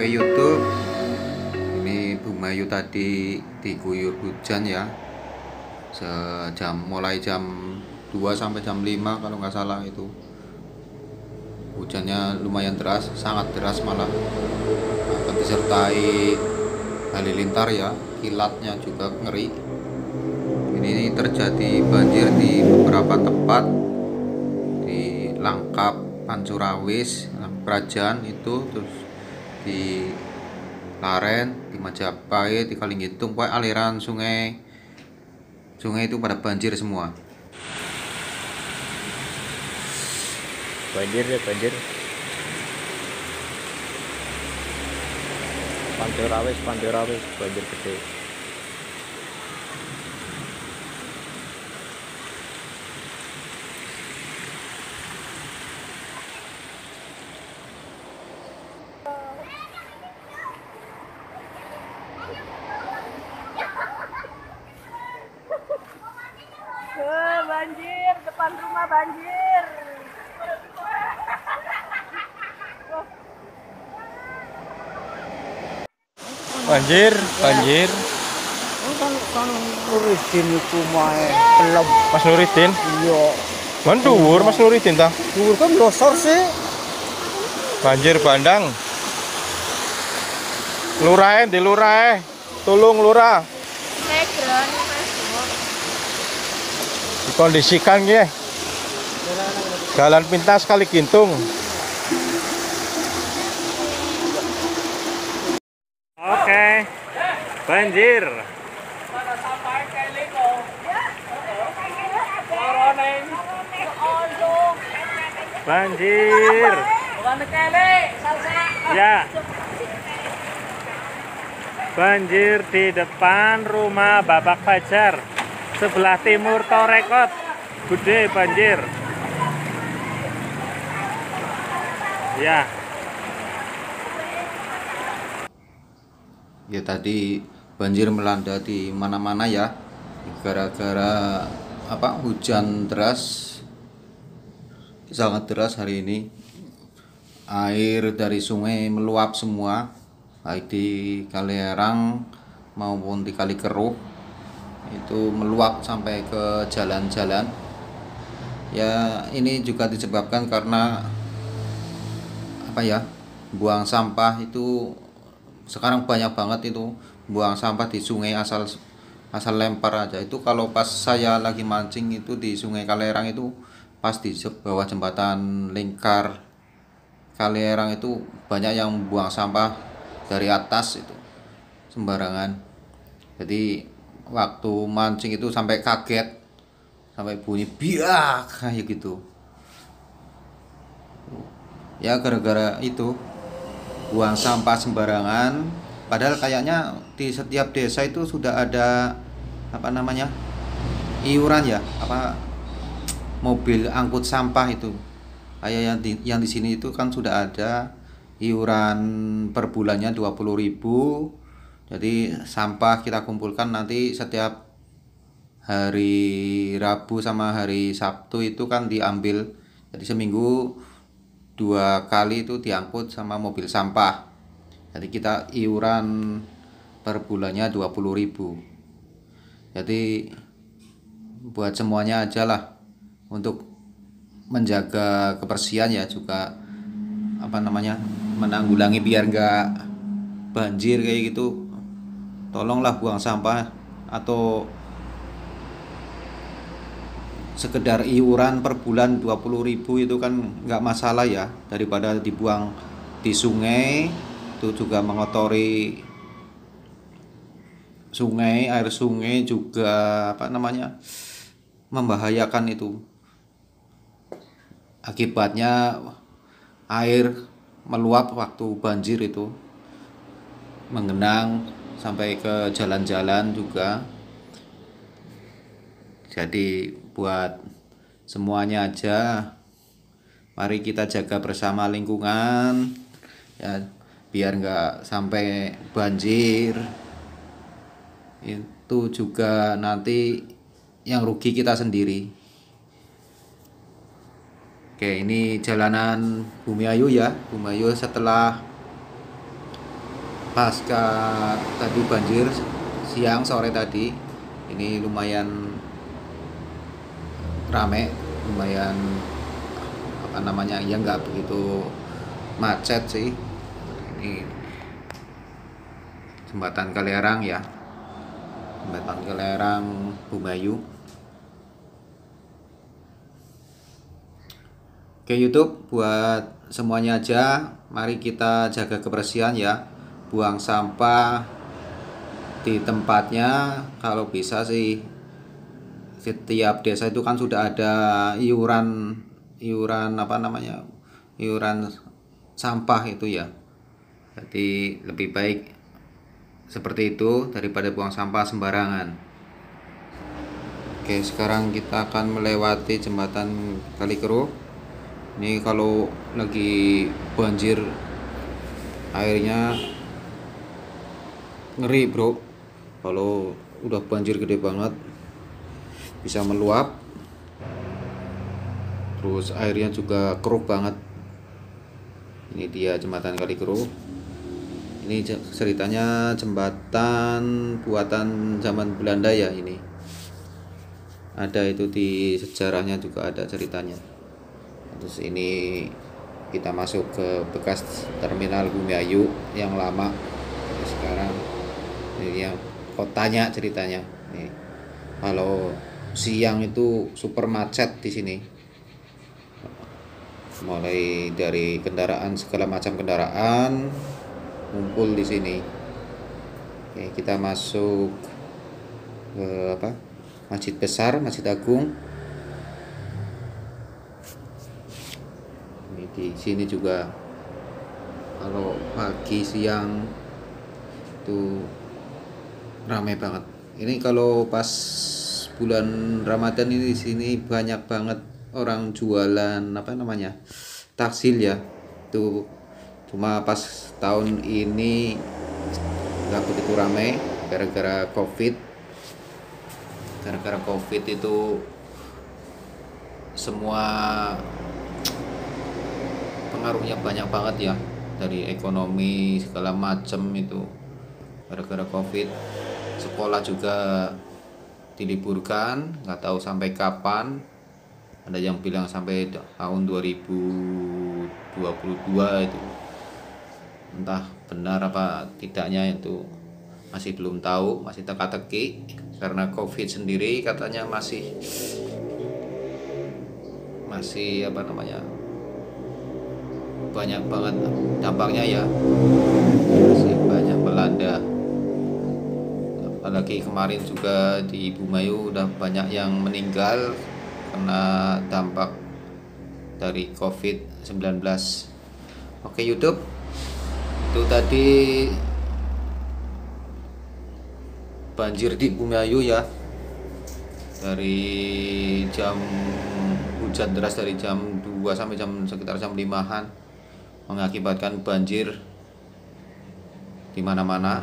ke YouTube. Ini Bumiayu tadi diguyur hujan ya. Mulai jam 2 sampai jam 5 kalau nggak salah itu. Hujannya lumayan deras, sangat deras malah. Akan disertai halilintar ya, kilatnya juga ngeri. Ini terjadi banjir di beberapa tempat di Langkap, Pancurawis, Prajan itu, terus di Laren, di Majapahit, di Kalingitung, pokoknya aliran sungai itu pada banjir semua. Banjir ya banjir. Pancurawis banjir gede. Banjir, depan rumah banjir. Banjir. Kan Nuridin itu mae pelem. Mas Nuridin? Iya. Ban dhuwur Mas Nuridin ta? Dhuwur kan losor sih. Banjir bandang. Lurae ndi lurae? Tolong lurah. Negron. Kondisikan ya, jalan pintas Kali Gintung. Oke, banjir. Banjir. Ya. Banjir di depan rumah Bapak Fajar. Sebelah timur Torekot, Gede banjir. Ya. Ya tadi banjir melanda di mana-mana ya, gara-gara hujan deras, sangat deras hari ini. Air dari sungai meluap semua, baik di Kali Erang maupun di Kali Keruh. Itu meluap sampai ke jalan-jalan ya. Ini juga disebabkan karena buang sampah itu sekarang banyak banget. Itu buang sampah di sungai asal lempar aja. Itu kalau pas saya lagi mancing itu di sungai Kali Erang itu, pas di bawah jembatan lingkar Kali Erang itu banyak yang buang sampah dari atas itu sembarangan. Jadi waktu mancing itu sampai kaget, sampai bunyi biak kayak gitu ya, gara-gara itu buang sampah sembarangan. Padahal kayaknya di setiap desa itu sudah ada iuran ya, mobil angkut sampah itu. Kayak yang di sini itu kan sudah ada iuran per bulannya 20.000. Jadi sampah kita kumpulkan nanti setiap hari Rabu sama hari Sabtu itu kan diambil. Jadi seminggu 2 kali itu diangkut sama mobil sampah. Jadi kita iuran per bulannya 20.000. Jadi buat semuanya ajalah untuk menjaga kebersihan ya, juga menanggulangi biar nggak banjir kayak gitu. Tolonglah buang sampah atau sekedar iuran per bulan 20.000 itu kan nggak masalah ya, daripada dibuang di sungai. Itu juga mengotori sungai, air sungai juga membahayakan itu. Akibatnya air meluap waktu banjir itu menggenang sampai ke jalan-jalan juga. Jadi buat semuanya aja, mari kita jaga bersama lingkungan ya, biar nggak sampai banjir. Itu juga nanti yang rugi kita sendiri. Oke, ini jalanan Bumiayu ya. Bumiayu setelah pasca tadi banjir siang sore tadi ini lumayan rame, lumayan apa namanya ya, nggak begitu macet sih. Ini jembatan Kali Erang ya, jembatan Kali Erang Bumiayu. Oke YouTube, buat semuanya aja mari kita jaga kebersihan ya, buang sampah di tempatnya kalau bisa sih. Setiap desa itu kan sudah ada iuran apa namanya, iuran sampah itu ya, jadi lebih baik seperti itu daripada buang sampah sembarangan. Oke, sekarang kita akan melewati jembatan Kali Keruh. Ini kalau lagi banjir airnya ngeri bro, kalau udah banjir gede banget bisa meluap, terus airnya juga keruh banget. Ini dia jembatan Kali Keruh. Ini ceritanya jembatan buatan zaman Belanda ya, ini ada itu di sejarahnya juga ada ceritanya. Terus ini kita masuk ke bekas terminal Bumiayu yang lama. Terus sekarang ini yang kotanya ceritanya. Nih, kalau siang itu super macet di sini. Mulai dari kendaraan, segala macam kendaraan ngumpul di sini. Oke, kita masuk ke apa? Masjid besar, Masjid Agung. Di sini juga kalau pagi siang itu ramai banget. Ini kalau pas bulan Ramadan ini di sini banyak banget orang jualan apa namanya, takjil ya. Itu cuma pas tahun ini nggak begitu ramai gara-gara COVID. Gara-gara COVID itu semua pengaruhnya banyak banget ya, dari ekonomi segala macam itu gara-gara COVID. Sekolah juga diliburkan, nggak tahu sampai kapan. Ada yang bilang sampai tahun 2022 itu, entah benar apa tidaknya itu masih belum tahu, masih teka-teki karena COVID sendiri katanya masih apa namanya, banyak banget dampaknya ya, masih banyak melanda. Apalagi kemarin juga di Bumiayu udah banyak yang meninggal karena dampak dari COVID-19. Oke YouTube, itu tadi banjir di Bumiayu ya, dari jam hujan deras dari jam 2 sampai jam sekitar jam 5-an mengakibatkan banjir di mana-mana.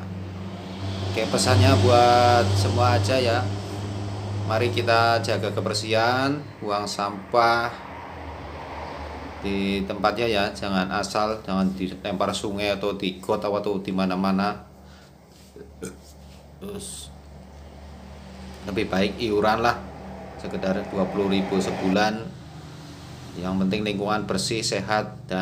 Oke, pesannya buat semua aja ya, mari kita jaga kebersihan, buang sampah di tempatnya ya, jangan asal, jangan dilempar sungai atau di got atau di mana-mana. Terus lebih baik iuran lah, sekedar 20.000 sebulan, yang penting lingkungan bersih, sehat, dan